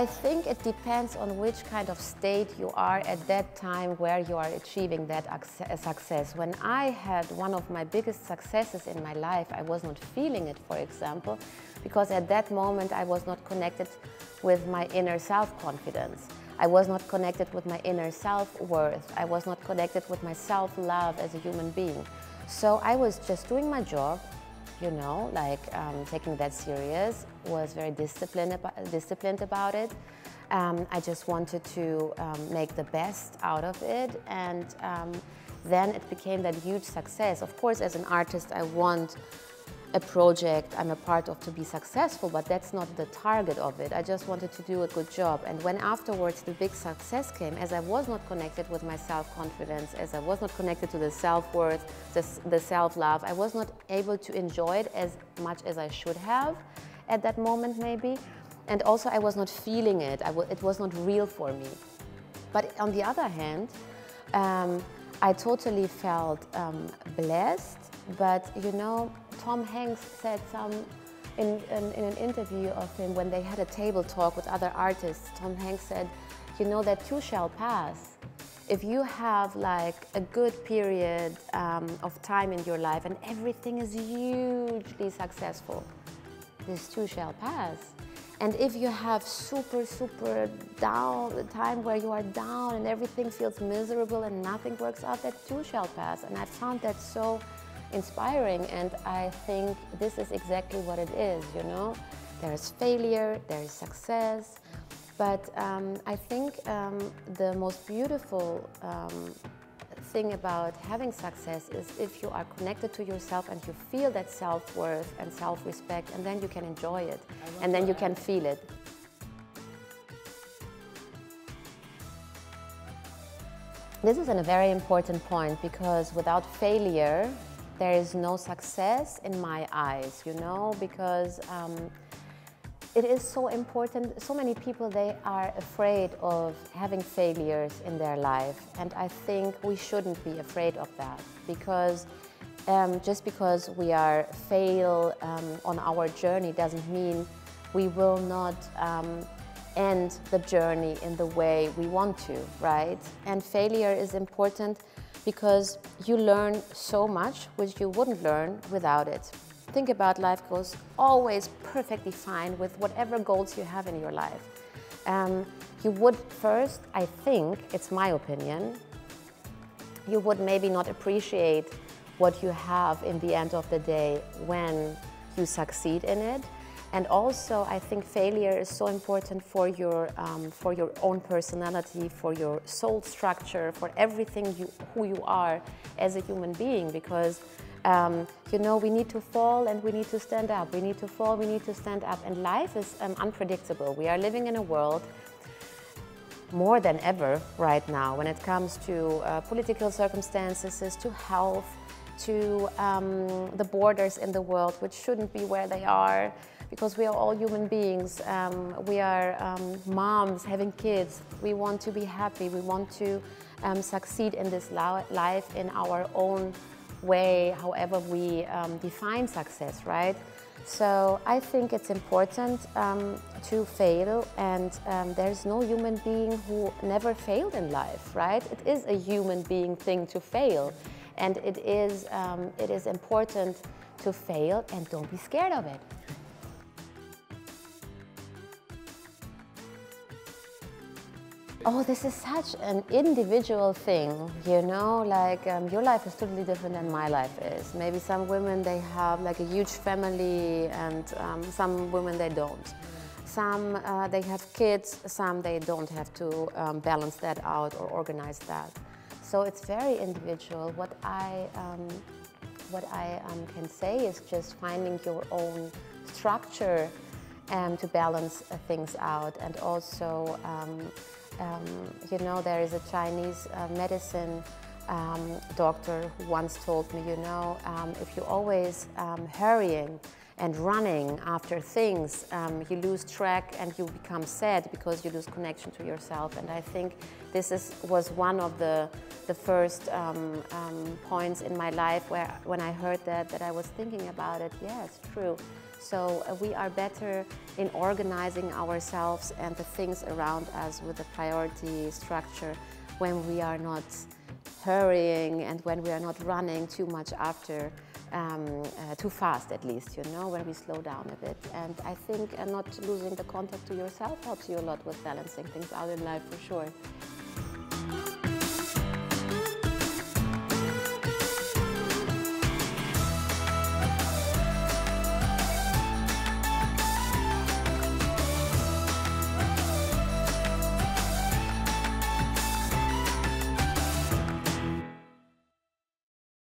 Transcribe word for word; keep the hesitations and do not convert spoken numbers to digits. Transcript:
I think it depends on which kind of state you are at that time where you are achieving that success. When I had one of my biggest successes in my life, I was not feeling it, for example, because at that moment I was not connected with my inner self-confidence. I was not connected with my inner self-worth. I was not connected with my self-love as a human being. So I was just doing my job, you know, like um, taking that serious, was very disciplined about, disciplined about it. Um, I just wanted to um, make the best out of it, and um, then it became that huge success. Of course, as an artist, I want a project I'm a part of to be successful, but that's not the target of it. I just wanted to do a good job. And when afterwards the big success came, as I was not connected with my self-confidence, as I was not connected to the self-worth, the, the self-love, I was not able to enjoy it as much as I should have at that moment maybe. And also I was not feeling it. I w it was not real for me. But on the other hand, um, I totally felt um, blessed. But, you know, Tom Hanks said some, in, in, in an interview of him when they had a table talk with other artists, Tom Hanks said, you know, that too shall pass. If you have like a good period um, of time in your life and everything is hugely successful, this too shall pass. And if you have super, super down, the time where you are down and everything feels miserable and nothing works out, that too shall pass. And I found that so inspiring, and I think this is exactly what it is, you know. There is failure, there is success, but um, I think um, the most beautiful um, thing about having success is if you are connected to yourself and you feel that self-worth and self-respect, and then you can enjoy it, and then you can feel it. This is a very important point, because without failure, there is no success in my eyes, you know, because um, it is so important. So many people, they are afraid of having failures in their life, and I think we shouldn't be afraid of that, because um, just because we are fail um, on our journey doesn't mean we will not um, end the journey in the way we want to, right? And failure is important because you learn so much which you wouldn't learn without it. Think about life goes always perfectly fine with whatever goals you have in your life. Um, you would first, I think, it's my opinion, you would maybe not appreciate what you have in the end of the day when you succeed in it. And also, I think failure is so important for your, um, for your own personality, for your soul structure, for everything you, who you are as a human being, because, um, you know, we need to fall and we need to stand up. We need to fall, we need to stand up. And life is um, unpredictable. We are living in a world more than ever right now when it comes to uh, political circumstances, to health, to um, the borders in the world, which shouldn't be where they are, because we are all human beings. Um, we are um, moms having kids. We want to be happy. We want to um, succeed in this life in our own way, however we um, define success, right? So I think it's important um, to fail, and um, there's no human being who never failed in life, right? It is a human being thing to fail, and it is, um, it is important to fail, and don't be scared of it. Oh, this is such an individual thing, you know, like um, your life is totally different than my life is. Maybe some women, they have like a huge family, and um, some women, they don't. Some, uh, they have kids, some they don't have to um, balance that out or organize that. So it's very individual. What I, um, what I um, can say is just finding your own structure and um, to balance uh, things out, and also, um, Um, you know, there is a Chinese uh, medicine um, doctor who once told me, you know, um, if you're always um, hurrying and running after things, um, you lose track and you become sad because you lose connection to yourself. And I think this is, was one of the, the first um, um, points in my life where, when I heard that, that I was thinking about it. Yeah, it's true. So uh, we are better in organizing ourselves and the things around us with a priority structure when we are not hurrying and when we are not running too much after, um, uh, too fast at least, you know, when we slow down a bit. And I think uh, not losing the contact to yourself helps you a lot with balancing things out in life for sure.